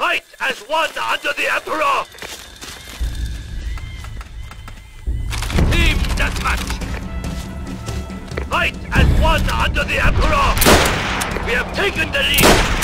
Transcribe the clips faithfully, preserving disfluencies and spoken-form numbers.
fight as one under the Emperor! Team Deathmatch! Fight as one under the Emperor! We have taken the lead!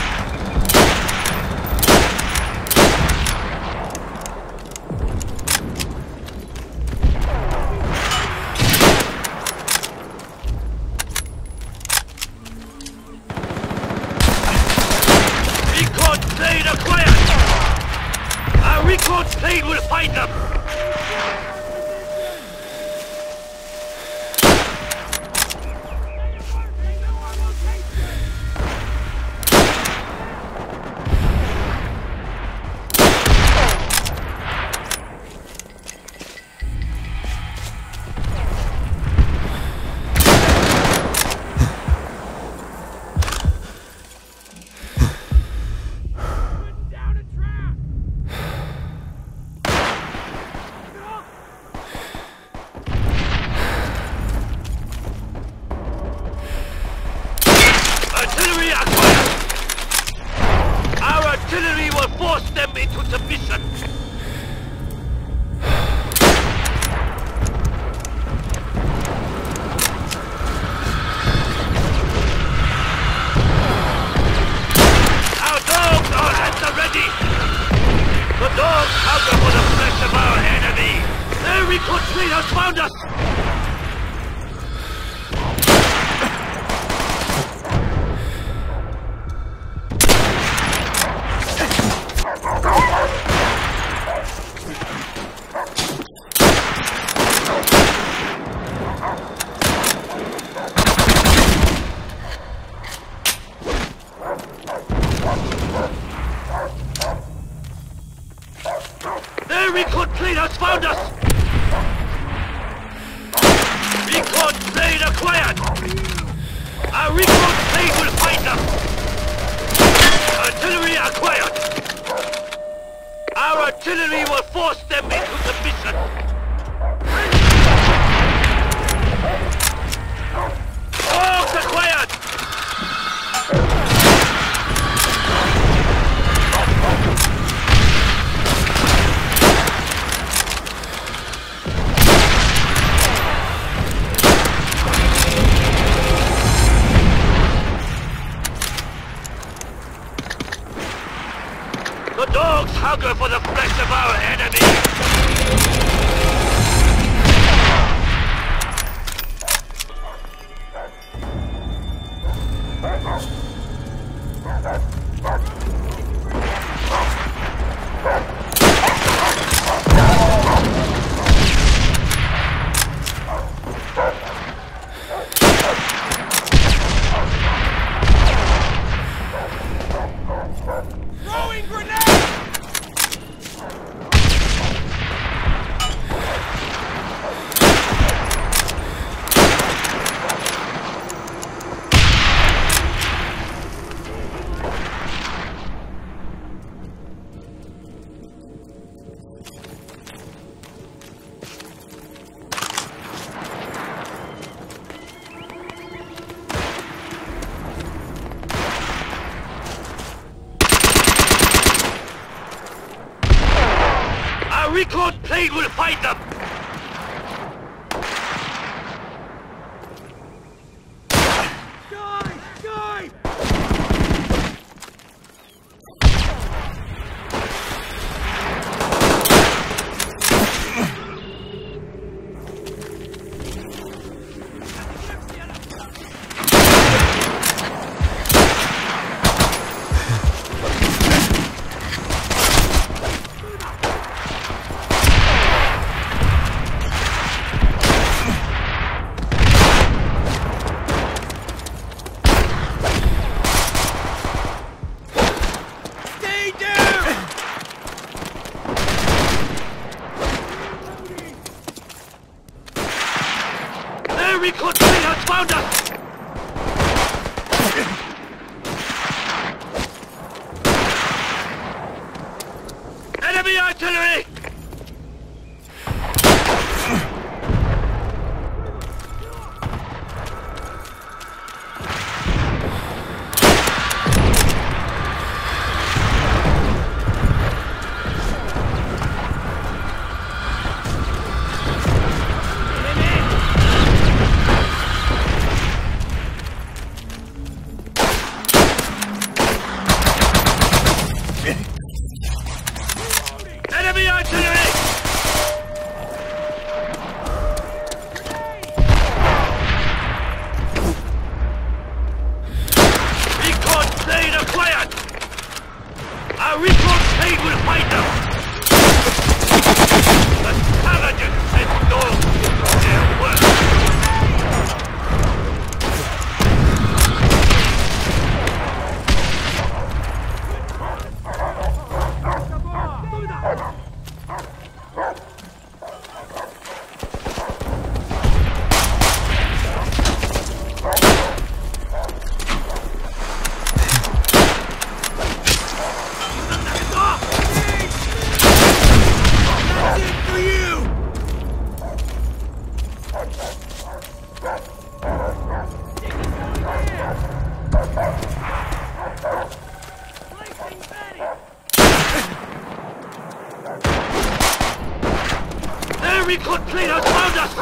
enemy cut plane has found us!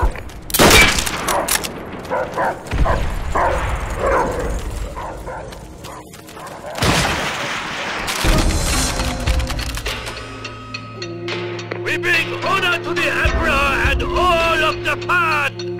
We bring honor to the Emperor and all of the past!